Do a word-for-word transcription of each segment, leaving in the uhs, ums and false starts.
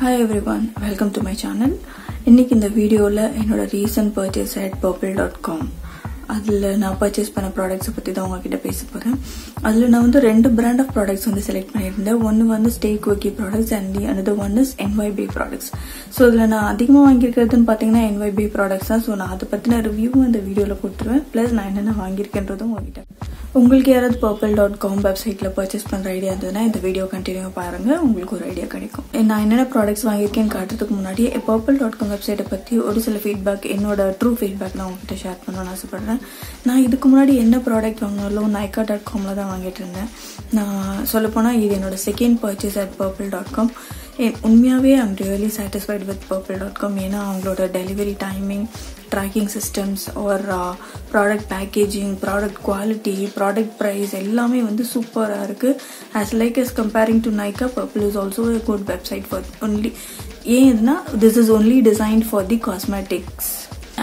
Hi everyone, welcome to my channel. Innikku indha video la enoda recent purchase at purplle dot com adula na purchase panna products pathi da ungakitta pesaporen. Adula na vandu rendu brand of products vandu select pannirundhen. One vandu Stay Quirky products and the another one is N Y B products. So adula na adhigama vaangirukradhu nu pathina N Y B products ah. So na adu pathina review and the video la poturuven plus na enna vaangirukendradhu ungakitta. உங்களுக்கு யாராவது purplle dot com வெப்சைட்டில் purchase பண்ணுற idea இருந்ததுன்னா இந்த video continue பாருங்கள், உங்களுக்கு ஒரு idea கிடைக்கும். நான் என்னென்ன ப்ராடக்ட்ஸ் வாங்கியிருக்கேன்னு காட்டுறதுக்கு முன்னாடி purplle dot com வெப்சைட்டை பற்றி ஒரு சில ஃபீட்பேக், என்னோட ட்ரூ ஃபீட்பேக் நான் உங்ககிட்ட ஷேர் பண்ணணும்னு ஆசைப்பட்றேன். நான் இதுக்கு முன்னாடி என்ன ப்ராடக்ட் வாங்கினாலும் Nykaa டாட் காமில் தான் வாங்கிட்டு இருந்தேன். நான் சொல்லப்போனால் இது என்னோட second purchase at purplle dot com. உண்மையாகவே I am really satisfied with purplle dot com. ஏன்னா அவங்களோட delivery timing, tracking systems or uh, product packaging, product quality, product price ellame vandu super ah irukku. As like as comparing to Nykaa, Purplle is also a good website for only yenna this is only designed for the cosmetics.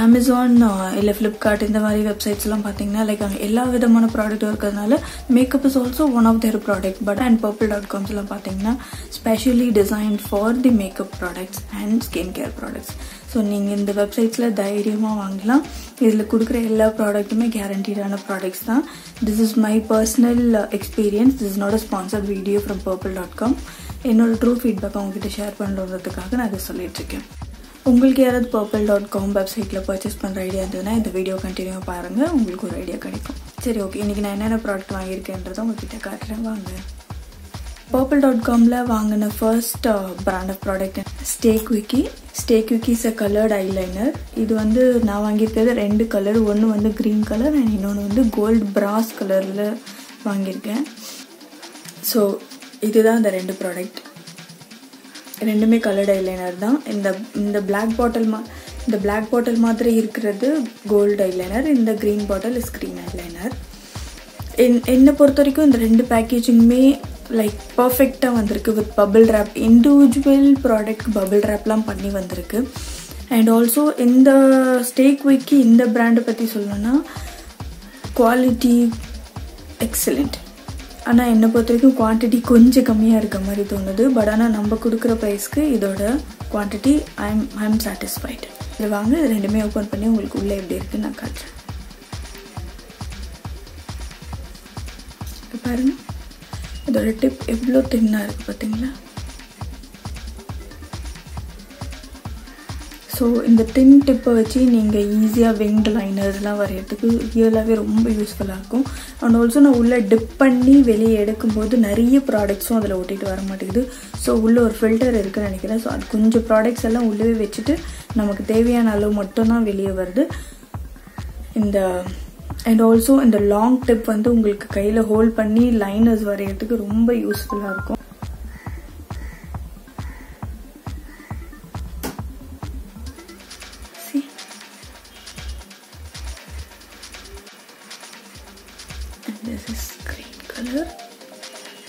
Amazon illa uh, Flipkart indha mari websites la pathina like ella vidhamana product irukadnala makeup is also one of their product, but and purplle dot com la pathina specially designed for the makeup products and skincare products. So நீங்க இந்த வெப்சைட்ஸ்ல தைரியமா வாங்கலாம். இதுல கொடுக்குற எல்லா ப்ராடக்ட்டுமே கேரண்டீடான products தான். This is my personal experience. This is not a sponsored video from purplle dot com. என்னோட ட்ரூ ஃபீட்பேக் உங்ககிட்ட ஷேர் பண்ணுறதுக்காக நான் இதை சொல்லிட்டு இருக்கேன். உங்களுக்கு யாராவது purplle dot com வெப்சைட்டில் பர்ச்சேஸ் பண்ணுற ஐடியா இருந்ததுன்னா இந்த வீடியோ கண்டினியூ பாருங்கள், உங்களுக்கு ஒரு ஐடியா கிடைக்கும். சரி, ஓகே, இன்றைக்கி நான் என்னென்ன ப்ராடக்ட் வாங்கியிருக்கேன்றதை உங்ககிட்ட காட்டுறேன் வாங்க. purplle dot com la vaangina first uh, brand of product Stay Quirky. Stay Quirky is a colored eyeliner. Idu vandu na vaangirukku rendu color, one vandu green color and innonu vandu gold brass color la vaangirken. So idu dhaan the rendu product, rendume colored eyeliner dhaan. Inda inda black bottle ma inda black bottle mathire irukkiradhu gold eyeliner, inda green bottle is green eyeliner. En enna portharikum inda rendu packaging me like perfect ah vandirukku with bubble wrap. Individual product bubble wrap la panni vandirukku. And also in the Stay Quirky in the brand patti solana quality excellent. Ana enna pothaikkum quantity konja kammiya irukka mari thonudhu, but ana namba kudukra price ku idoda quantity i am i am satisfied. Idha vaanga rendume open panni ungalku ulla eppadi irukku na kaatren parunga. இதோட tip எவ்வளோ தின்னாக இருக்குது பார்த்தீங்களா? So இந்த தின் டிப்பை வச்சு நீங்கள் ஈஸியாக winged லைனர்ஸ்லாம் வரையிறதுக்கு ரியலாகவே ரொம்ப யூஸ்ஃபுல்லாக இருக்கும். அண்ட் ஆல்சோ நான் உள்ளே டிப் பண்ணி வெளியே எடுக்கும்போது நிறைய ப்ராடக்ட்ஸும் அதில் ஒட்டிகிட்டு வர மாட்டேங்குது. ஸோ உள்ளே ஒரு ஃபில்டர் இருக்குன்னு நினைக்கிறேன். ஸோ அது கொஞ்சம் ப்ராடக்ட்ஸ் எல்லாம் உள்ளே வச்சுட்டு நமக்கு தேவையான அளவு மட்டும்தான் வெளியே வருது இந்த. And also இந்த லாங் டிப் வந்து உங்களுக்கு கையில் ஹோல்ட் பண்ணி லைனர்ஸ் வரையிறதுக்கு ரொம்ப யூஸ்ஃபுல்லாக இருக்கும்.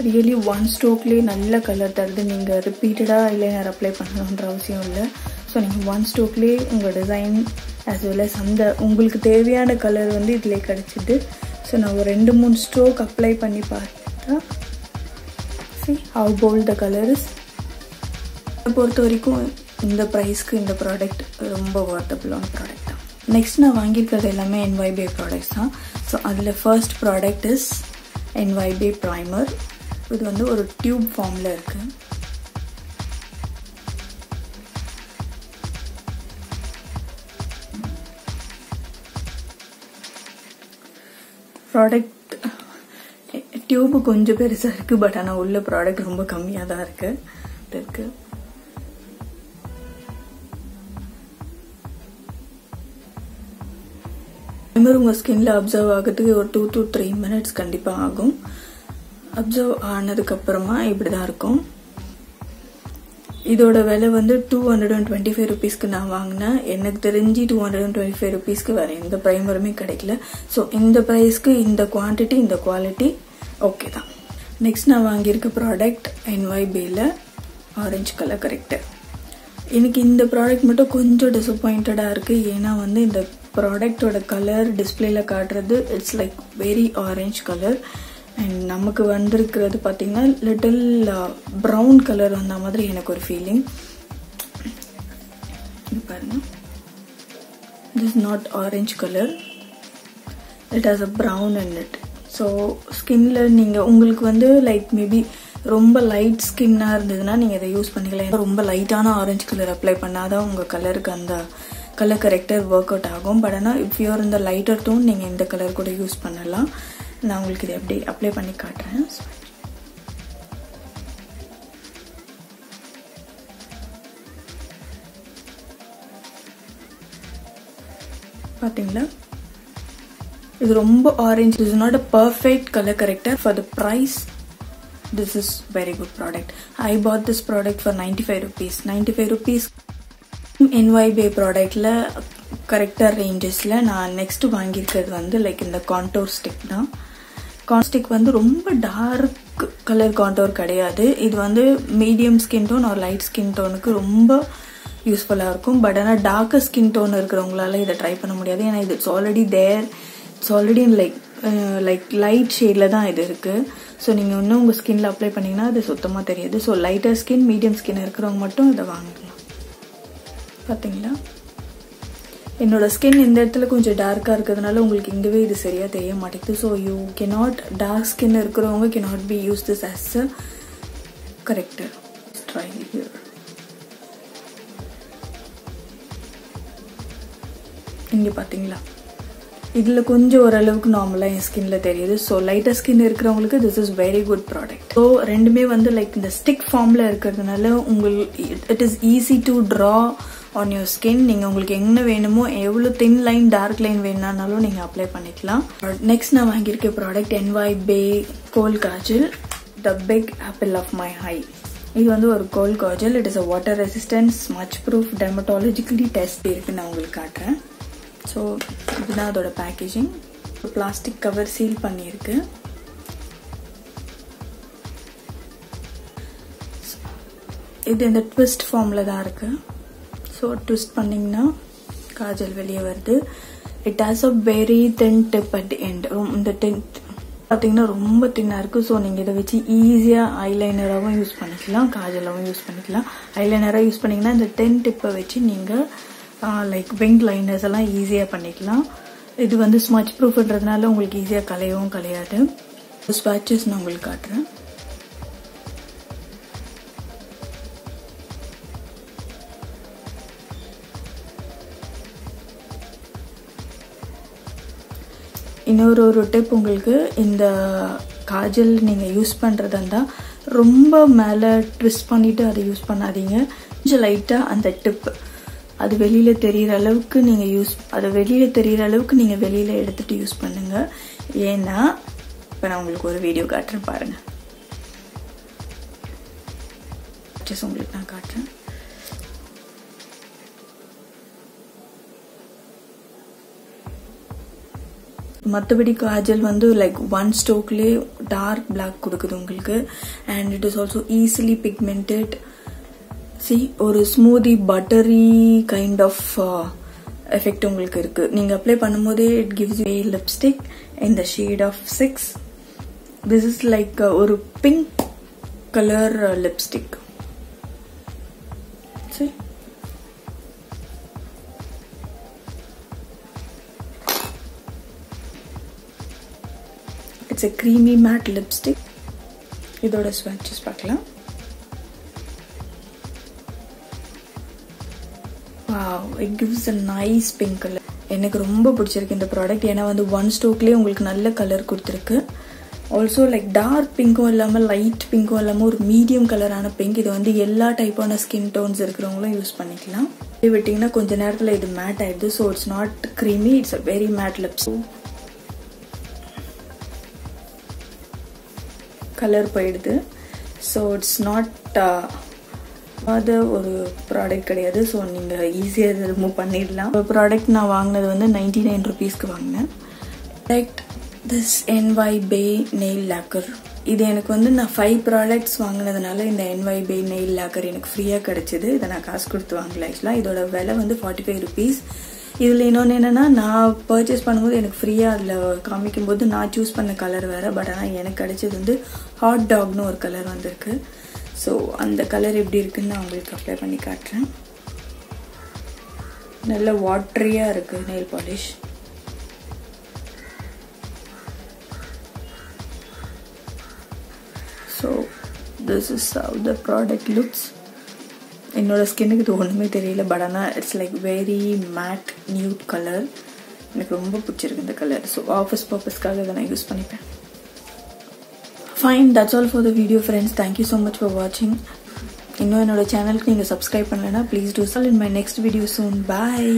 ரியலி ஒன் ஸ்ட்ரோக்லேயே நல்ல கலர் தருது. நீங்கள் ரிப்பீட்டடாக ஐலைனர் அப்ளை பண்ணணுன்ற அவசியம் இல்லை. ஸோ நீங்கள் ஒன் ஸ்ட்ரோக்லேயே உங்கள் டிசைன் as well as அந்த உங்களுக்கு தேவையான கலர் வந்து இதிலே கிடச்சிது. ஸோ நான் ஒரு ரெண்டு மூணு ஸ்ட்ரோக் அப்ளை பண்ணி பார்த்தா see how bold the color is. பொறுத்த வரைக்கும் இந்த ப்ரைஸ்க்கு இந்த ப்ராடக்ட் ரொம்ப வர்த்தபுளான ப்ராடக்ட் தான். நெக்ஸ்ட் நான் வாங்கியிருக்கிறது எல்லாமே N Y B ப்ராடக்ட்ஸ் தான். ஸோ அதில் first product is N Y B primer. இது வந்து ஒரு டியூப் ஃபார்மில் இருக்குது. ப்ராடக்ட் டியூப்பு கொஞ்சம் பெருசாக இருக்குது, பட் ஆனால் உள்ள ப்ராடக்ட் ரொம்ப கம்மியாக தான் இருக்குது இருக்குது. ப்ரைமர் உங்கள் ஸ்கின்னில் அப்சர்வ் ஆகிறதுக்கு ஒரு டூ டூ த்ரீ மினிட்ஸ் கண்டிப்பாக ஆகும். அப்சர்வ் ஆனதுக்கப்புறமா இப்படி தான் இருக்கும். இதோட விலை வந்து two hundred and twenty five ருபீஸ்க்கு நான் வாங்கினேன். எனக்கு தெரிஞ்சு two hundred and twenty five ருபீஸ்க்கு வேறு எந்த ப்ரைமருமே கிடைக்கல. ஸோ இந்த ப்ரைஸ்க்கு இந்த குவான்டிட்டி இந்த குவாலிட்டி ஓகே தான். நெக்ஸ்ட் நான் வாங்கியிருக்க ப்ராடக்ட் N Y B-ல ஆரஞ்சு கலர் கரெக்டர். எனக்கு இந்த ப்ராடக்ட் மட்டும் கொஞ்சம் டிசப்பாயிண்டடாக இருக்குது. ஏன்னா வந்து இந்த ப்ராடக்டோட கலர் டிஸ்பிளேல காட்டுறது it's like very orange colour. And நமக்கு வந்திருக்கிறது பார்த்திங்கன்னா லிட்டில் ப்ரௌன் கலர் வந்த மாதிரி எனக்கு ஒரு feeling. parna. This is not orange color, it has a brown in it. So skin la neenga ungalku vandu like maybe romba light skin na irundhuna neenga idha use pannikala. Romba light ana orange color apply pannada unga color ku andha color corrector work out agum. But ana if you are in the lighter tone neenga indha color kuda use pannalam. Na ungalku idha appadi apply panni kaatren. This is very orange. This is not a perfect color corrector. For the price, this is very good product. I bought this product for ninety-five rupees. ninety-five rupees. N Y B product la corrector ranges la na next vaangirukku vandu like in the contour stick na. Contour stick vandu romba dark color contour kadiyadu. Idu vandu medium skin tone or light skin tone ku romba useful ah irukum. But ana darker skin tone irukravangala idha try panna mudiyadhu ena it's already there, it's already in like uh, like light shade la dhaan idu irukku. So neenga unna unga skin la apply pannina adu suttama theriyadhu. So lighter skin, medium skin irukravanga mattum idha vaangalam. Pathingala enoda skin indha edathila konja dark ah irukkadanaala ungalku indave idu seriya theriya maatidhu. So you cannot, dark skin irukravanga cannot be used this as a corrector. Let's try it here. இங்க பாத்தீங்களா இதுல கொஞ்சம் ஓரளவுக்கு நார்மலா என் ஸ்கின்ல தெரியுது. So lighter skin இருக்குறவங்களுக்கு this is very good product. So ரெண்டுமே வந்து லைக் இந்த ஸ்டிக் ஃபார்ம்ல இருக்குறதுனால உங்களுக்கு it is easy to draw on your skin. நீங்க உங்களுக்கு என்ன வேணுமோ எவ்வளவு thin line dark line வேணானாலும் நீங்க அப்ளை பண்ணிக்கலாம். நெக்ஸ்ட் நான் வாங்கி இருக்க product N Y B kohl kajal, the big apple of my eye. இது வந்து ஒரு கோல் Kajal. It is a water resistant, smudge proof, dermatologically tested இருக்கு. நான் உங்களுக்கு காட்டுறேன். So இதுதான் அதோட பேக்கேஜிங். பிளாஸ்டிக் கவர் சீல் பண்ணியிருக்கு. இது இந்த ட்விஸ்ட் ஃபார்மில் தான் இருக்கு. ஸோ ட்விஸ்ட் பண்ணிங்கன்னா காஜல் வெளியே வருது. It has a very thin tip at end. இந்த டென்த் பார்த்தீங்கன்னா ரொம்ப தின்னாக இருக்குது. ஸோ நீங்கள் இதை வச்சு ஈஸியாக ஐலைனராகவும் யூஸ் பண்ணிக்கலாம், காஜலாகவும் யூஸ் பண்ணிக்கலாம். ஐலைனராக யூஸ் பண்ணிங்கன்னா இந்த டென் டிப்பை வச்சு நீங்கள் லைக் விங் லைனர்ஸ் எல்லாம் ஈஸியாக பண்ணிக்கலாம். இது வந்து ஸ்மட்ச் ப்ரூஃப்ன்றதுனால உங்களுக்கு ஈஸியாக கலையவும் கலையாது. ஸ்வாட்சஸ் நான் உங்களுக்கு காட்டுறேன். இன்னொரு ஒரு டிப் உங்களுக்கு இந்த காஜல் நீங்கள் யூஸ் பண்ணுறதா இருந்தால் ரொம்ப மேலே ட்விஸ்ட் பண்ணிவிட்டு அதை யூஸ் பண்ணாதீங்க. கொஞ்சம் லைட்டாக அந்த டிப் அது வெளியில தெரியுற அளவுக்கு நீங்க யூஸ் அது வெளியில தெரியுற அளவுக்கு நீங்க வெளியில எடுத்துட்டு யூஸ் பண்ணுங்க. ஏன்னா இப்ப நான் உங்களுக்கு ஒரு வீடியோ காட்டுறேன் பாருங்க. ஜஸ்ட் உங்களுக்கு நான் காட்டுறேன். மற்றபடி காஜல் வந்து லைக் ஒன் ஸ்ட்ரோக்லேயே டார்க் பிளாக் கொடுக்குது உங்களுக்கு. And it is also easily pigmented. சி ஒரு smoothy buttery kind of effect உங்களுக்கு இருக்குது. நீங்கள் அப்ளை பண்ணும்போதே it gives a lipstick in the shade of six. This is like ஒரு பிங்க் கலர் லிப்ஸ்டிக். சரி it's a creamy matte lipstick. இதோட ஸ்வாட்சஸ் பார்க்கலாம். Wow, it gives a nice pink color. எனக்கு ரொம்ப பிடிச்சிருக்கு இந்த ப்ராடக்ட். ஏன்னா வந்து ஒன் ஸ்டோக்லேயே உங்களுக்கு நல்ல கலர் கொடுத்துருக்கு. ஆல்சோ லைக் டார்க் பிங்கும் இல்லாமல் லைட் பிங்கும் இல்லாமல் ஒரு மீடியம் கலரான பிங்க். இது வந்து எல்லா டைப்பான ஸ்கின் டோன்ஸ் இருக்கிறவங்களும் யூஸ் பண்ணிக்கலாம். இப்படி விட்டிங்கன்னா கொஞ்சம் நேரத்தில் இது மேட் ஆயிடுது. So it's not creamy, it's a very matte lipstick. Colour போயிடுது. ஸோ இட்ஸ் நாட் அது ஒரு ப்ராடக்ட் கிடையாது. ஸோ நீங்கள் ஈஸியாக ரிமூவ் பண்ணிடலாம். இப்போ ப்ராடக்ட் நான் வாங்கினது வந்து நைன்டி நைன் ருபீஸ்க்கு வாங்கினேன். Like this N Y B nail lacquer. இது எனக்கு வந்து நான் ஃபைவ் ப்ராடக்ட்ஸ் வாங்கினதுனால இந்த N Y B nail lacquer எனக்கு ஃப்ரீயாக கிடச்சிது. இதை நான் காசு கொடுத்து வாங்கல. ஆக்சுவலாக இதோட விலை வந்து ஃபார்ட்டி ஃபைவ் ருபீஸ். இதில் இன்னொன்று என்னென்னா நான் பர்ச்சேஸ் பண்ணும்போது எனக்கு ஃப்ரீயாக அதில் காமிக்கும்போது நான் சூஸ் பண்ண கலர் வேறு. பட் ஆனால் எனக்கு கிடைச்சது வந்து ஹாட் டாக்னு ஒரு கலர் வந்திருக்கு. ஸோ அந்த கலர் எப்படி இருக்குன்னு நான் உங்களுக்கு அப்ளை பண்ணி காட்டுறேன். நல்ல வாட்டரியா இருக்கு nail polish. So this is how the product looks. என்னோட ஸ்கின்னுக்கு இது ஒன்றுமே தெரியல, பட் ஆனால் it's like very matte nude colour. எனக்கு ரொம்ப பிடிச்சிருக்கு இந்த கலர். ஸோ ஆஃபீஸ் பர்பஸ்க்காக இதை நான் யூஸ் பண்ணிப்பேன். Fine, that's all for the video friends. Thank you so much for வாட்சிங். இன்னும் என்னோட சேனலுக்கு நீங்கள் சப்ஸ்கிரைப் பண்ணலைன்னா ப்ளீஸ் டூ. சால் in my next video soon. Bye.